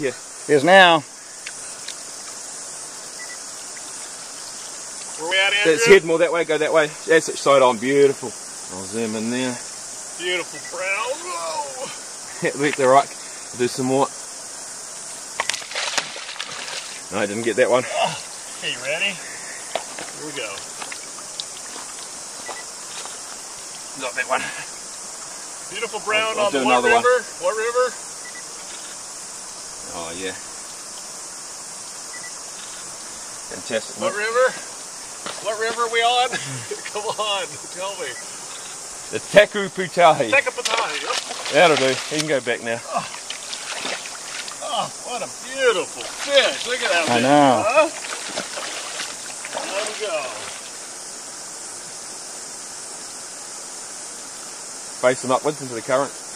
Yeah. Is now. Where we at, Andrew? That's head more that way, go that way. That's it, side on, beautiful. I'll zoom in there. Beautiful prowl. Whoa! Let the rock do some more. No, I didn't get that one. Oh. Hey, ready? Here we go. Got that one. Beautiful brown on the What River. One. What River? Oh, yeah. Fantastic. What River? What river are we on? Come on, tell me. The Tekuputahi. Tekuputahi. That'll do. You can go back now. Oh, oh what a beautiful fish. Look at that one. I know. Huh? Go. Facing upwards into the current.